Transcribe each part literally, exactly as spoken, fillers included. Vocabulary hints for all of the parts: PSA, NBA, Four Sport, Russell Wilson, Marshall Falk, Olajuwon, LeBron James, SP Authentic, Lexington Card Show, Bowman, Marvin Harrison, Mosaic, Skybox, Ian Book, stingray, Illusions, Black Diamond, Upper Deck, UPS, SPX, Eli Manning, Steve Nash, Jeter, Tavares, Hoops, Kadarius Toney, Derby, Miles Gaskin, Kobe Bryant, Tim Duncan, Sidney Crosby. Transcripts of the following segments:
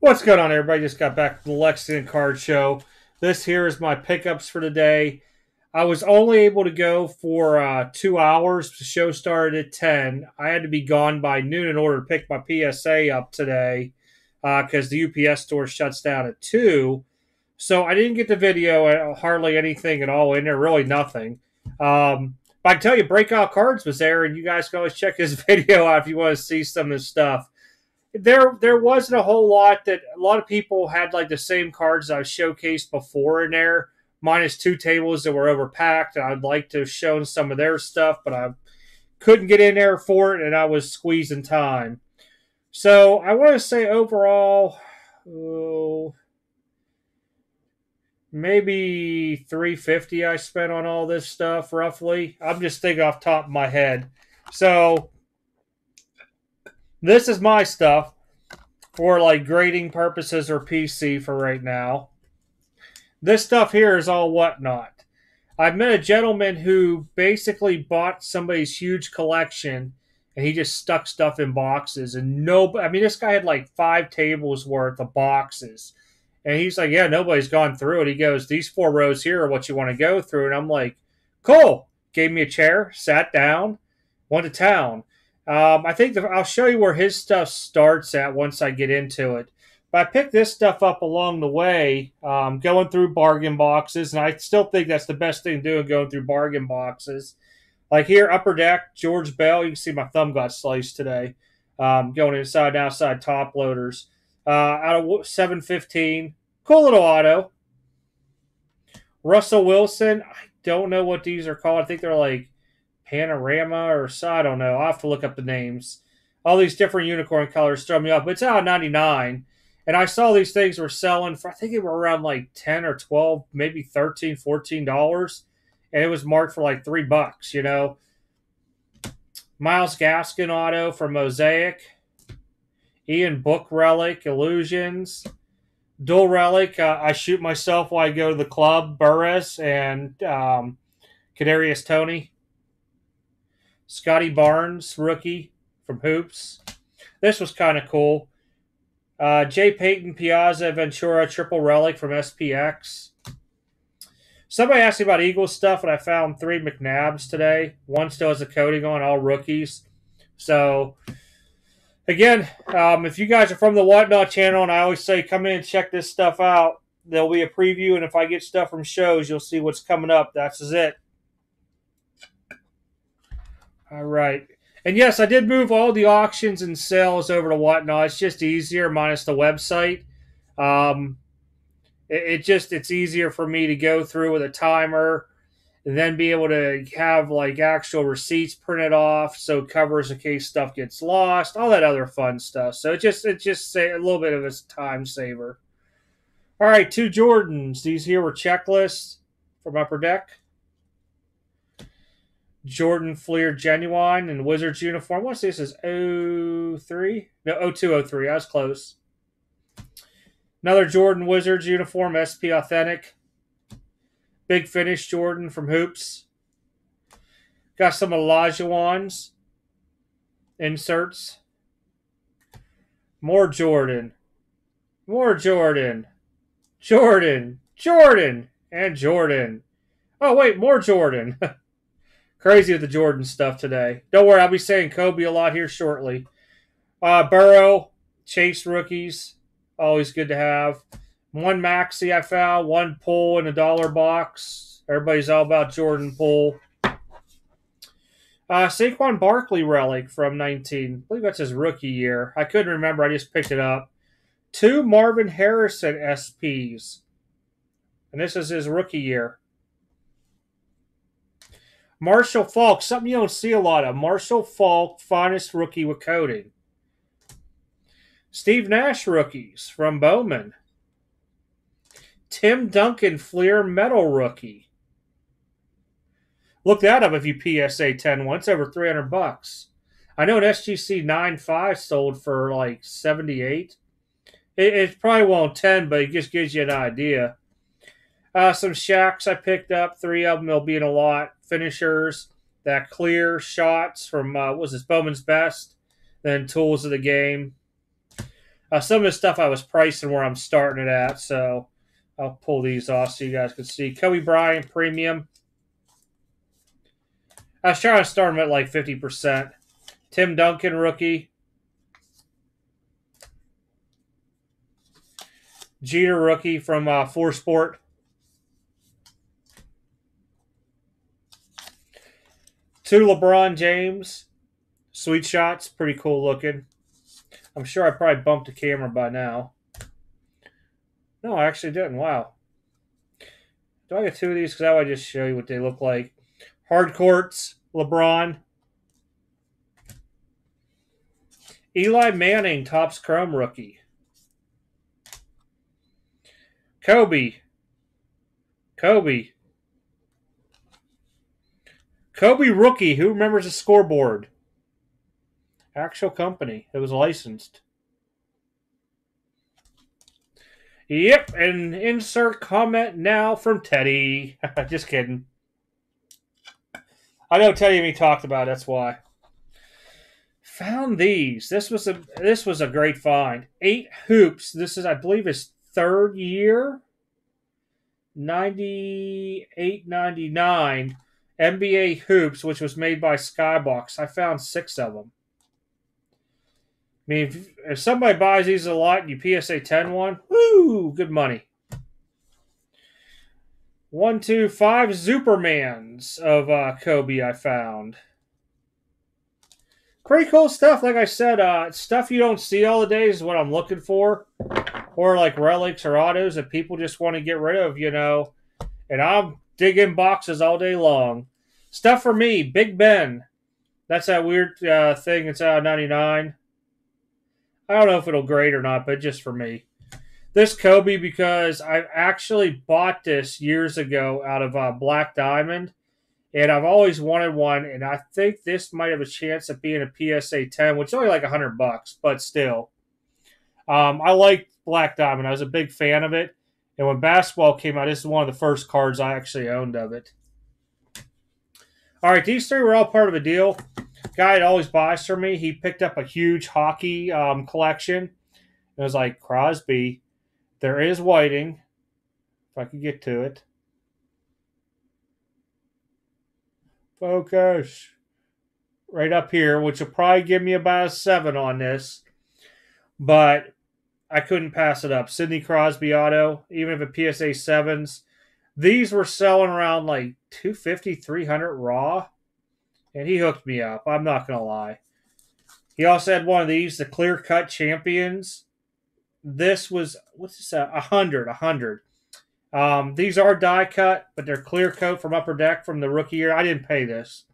What's going on, everybody? Just got back from the Lexington Card Show. This here is my pickups for today. I was only able to go for uh, two hours. The show started at ten. I had to be gone by noon in order to pick my P S A up today because uh, the U P S store shuts down at two. So I didn't get the video, hardly anything at all in there, really nothing. Um, but I can tell you, Breakout Cards was there, and you guys can always check his video out if you want to see some of his stuff. There there wasn't a whole lot that a lot of people had like the same cards I've showcased before in there, minus two tables that were overpacked. And I'd like to have shown some of their stuff, but I couldn't get in there for it, and I was squeezing time. So I want to say overall, oh, maybe three fifty I spent on all this stuff roughly. I'm just thinking off the top of my head. So this is my stuff for, like, grading purposes or P C for right now. This stuff here is all WhatNot. I met a gentleman who basically bought somebody's huge collection, and he just stuck stuff in boxes. And no, I mean, this guy had, like, five tables worth of boxes. And he's like, yeah, nobody's gone through it. He goes, these four rows here are what you want to go through. And I'm like, cool. Gave me a chair, sat down, went to town. Um, I think the, I'll show you where his stuff starts at once I get into it. But I picked this stuff up along the way, um, going through bargain boxes, and I still think that's the best thing to do, going through bargain boxes. Like here, Upper Deck, George Bell. You can see my thumb got sliced today, um, going inside and outside top loaders. Uh, out of seven fifteen, cool little auto. Russell Wilson, I don't know what these are called. I think they're like Panorama or so, I don't know. I'll have to look up the names. All these different unicorn colors throw me off, but it's out of ninety-nine. And I saw these things were selling for, I think it were around like ten or twelve, maybe thirteen, fourteen dollars. And it was marked for like three bucks, you know. Miles Gaskin auto for Mosaic. Ian Book Relic, Illusions. Dual Relic, uh, I shoot myself while I go to the club, Burris and um, Kadarius Toney. Scotty Barnes, rookie from Hoops. This was kind of cool. Uh, Jay Payton, Piazza, Ventura, Triple Relic from S P X. Somebody asked me about Eagles stuff, and I found three McNabbs today. One still has a coating on, all rookies. So, again, um, if you guys are from the WhatNot channel, and I always say come in and check this stuff out, there'll be a preview, and if I get stuff from shows, you'll see what's coming up. That's it. All right. And, yes, I did move all the auctions and sales over to WhatNot. It's just easier, minus the website. Um, it, it just it's easier for me to go through with a timer and then be able to have, like, actual receipts printed off so it covers in case stuff gets lost, all that other fun stuff. So it just it just a little bit of a time saver. All right, two Jordans. These here were checklists from Upper Deck. Jordan Fleer Genuine and Wizards uniform. What's this? Is oh three? No, oh two, oh three. I was close. Another Jordan Wizards uniform, S P Authentic. Big Finish Jordan from Hoops. Got some Olajuwons inserts. More Jordan. More Jordan. Jordan. Jordan. And Jordan. Oh, wait, more Jordan. Crazy with the Jordan stuff today. Don't worry, I'll be saying Kobe a lot here shortly. Uh, Burrow, Chase rookies, always good to have. One Maxi I found, one pull in a dollar box. Everybody's all about Jordan pull. Uh, Saquon Barkley relic from nineteen. I believe that's his rookie year. I couldn't remember. I just picked it up. Two Marvin Harrison S Ps. And this is his rookie year. Marshall Falk, something you don't see a lot of. Marshall Falk, finest rookie with coating. Steve Nash rookies from Bowman. Tim Duncan Fleer Metal rookie. Look that up if you P S A ten once, over three hundred bucks. I know an S G C nine five sold for like seventy-eight. It, it probably won't ten, but it just gives you an idea. Uh, some Shaqs I picked up. Three of them will be in a lot. Finishers, that clear shots from, uh, what was this, Bowman's Best, then Tools of the Game. Uh, some of the stuff I was pricing where I'm starting it at, so I'll pull these off so you guys can see. Kobe Bryant Premium. I was trying to start him at like fifty percent. Tim Duncan Rookie. Jeter Rookie from uh, Four Sport. Two LeBron James. Sweet shots. Pretty cool looking. I'm sure I probably bumped the camera by now. No, I actually didn't. Wow. Do I get two of these? Because I would just show you what they look like. Hard Courts, LeBron. Eli Manning, Topps Chrome Rookie. Kobe. Kobe. Kobe Rookie. Who remembers the scoreboard? Actual company. It was licensed. Yep, and insert comment now from Teddy. Just kidding. I know Teddy and me talked about it, that's why. Found these. This was a this was a great find. Eight Hoops. This is, I believe, his third year. ninety-eight ninety-nine N B A Hoops, which was made by Skybox. I found six of them. I mean, if, if somebody buys these a lot and you P S A ten one, woo, good money. One, two, five Supermans of uh, Kobe I found. Pretty cool stuff. Like I said, uh, stuff you don't see all the days is what I'm looking for. Or like relics or autos that people just want to get rid of, you know. And I'm digging boxes all day long. Stuff for me, Big Ben. That's that weird uh, thing that's out of ninety-nine. I don't know if it'll grade or not, but just for me. This Kobe, because I actually bought this years ago out of uh, Black Diamond, and I've always wanted one, and I think this might have a chance of being a P S A ten, which is only like a hundred bucks, but still. Um, I liked Black Diamond. I was a big fan of it, and when basketball came out, this is one of the first cards I actually owned of it. All right, these three were all part of a deal. Guy that always buys for me, he picked up a huge hockey um, collection. It was like, Crosby, there is Whiting, if I could get to it. Focus. Right up here, which will probably give me about a seven on this. But I couldn't pass it up. Sidney Crosby auto, even if a P S A sevens. These were selling around like two fifty, three hundred raw. And he hooked me up. I'm not going to lie. He also had one of these, the Clear Cut Champions. This was, what's this, uh, a hundred, a hundred. Um, these are die cut, but they're clear coat from Upper Deck from the rookie year. I didn't pay this.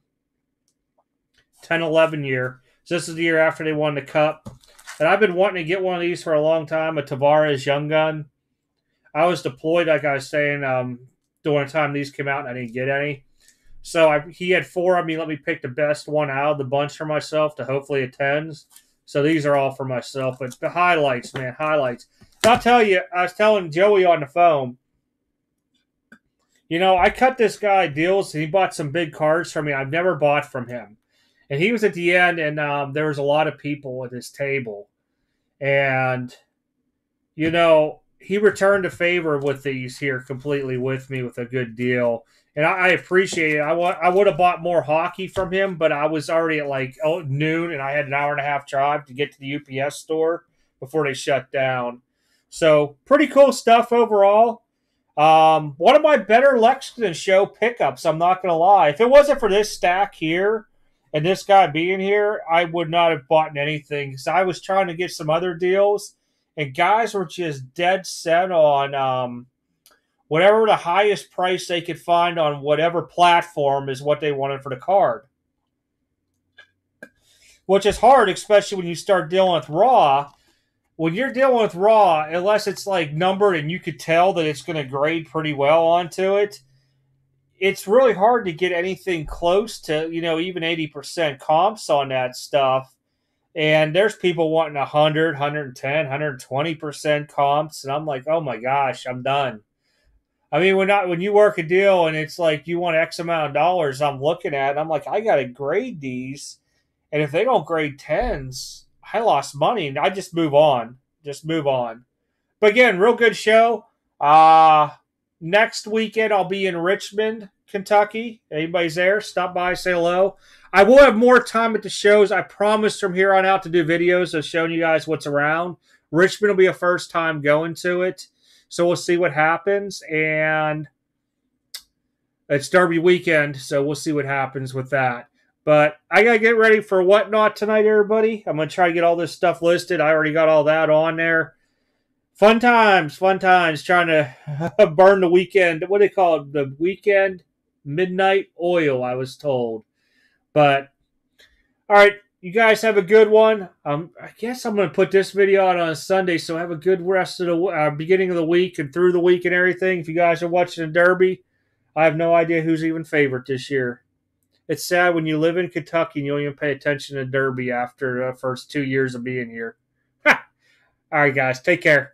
ten eleven year. So this is the year after they won the cup. And I've been wanting to get one of these for a long time, a Tavares Young Gun. I was deployed, like I was saying, um, during the time these came out, and I didn't get any. So I, he had four of me. Let me pick the best one out of the bunch for myself to hopefully attend. So these are all for myself. But the highlights, man, highlights. And I'll tell you, I was telling Joey on the phone, you know, I cut this guy deals, and he bought some big cards for me. I've never bought from him. And he was at the end, and um, there was a lot of people at his table. And, you know, he returned a favor with these here completely with me with a good deal. And I appreciate it. I, I would have bought more hockey from him, but I was already at like noon, and I had an hour and a half drive to get to the U P S store before they shut down. So pretty cool stuff overall. Um, one of my better Lexington show pickups, I'm not going to lie. If it wasn't for this stack here and this guy being here, I would not have bought anything because I was trying to get some other deals, and guys were just dead set on um, – whatever the highest price they could find on whatever platform is what they wanted for the card. Which is hard, especially when you start dealing with raw. When you're dealing with raw, unless it's like numbered and you could tell that it's going to grade pretty well onto it, it's really hard to get anything close to, you know, even eighty percent comps on that stuff. And there's people wanting one hundred, one ten, one twenty percent comps. And I'm like, oh my gosh, I'm done. I mean, when not when you work a deal and it's like you want X amount of dollars, I'm looking at it, I'm like, I got to grade these. And if they don't grade tens, I lost money and I just move on. just move on. But again, real good show. Uh, next weekend, I'll be in Richmond, Kentucky. Anybody's there, stop by, say hello. I will have more time at the shows. I promise from here on out to do videos of showing you guys what's around. Richmond will be a first time going to it. So we'll see what happens. And it's Derby weekend, so we'll see what happens with that. But I got to get ready for WhatNot tonight, everybody. I'm going to try to get all this stuff listed. I already got all that on there. Fun times, fun times, trying to burn the weekend. What do they call it? The weekend midnight oil, I was told. But, all right, you guys have a good one. Um, I guess I'm going to put this video out on Sunday, so have a good rest of the uh, beginning of the week and through the week and everything. If you guys are watching the Derby, I have no idea who's even favorite this year. It's sad when you live in Kentucky and you don't even pay attention to Derby after the first two years of being here. Ha! All right, guys. Take care.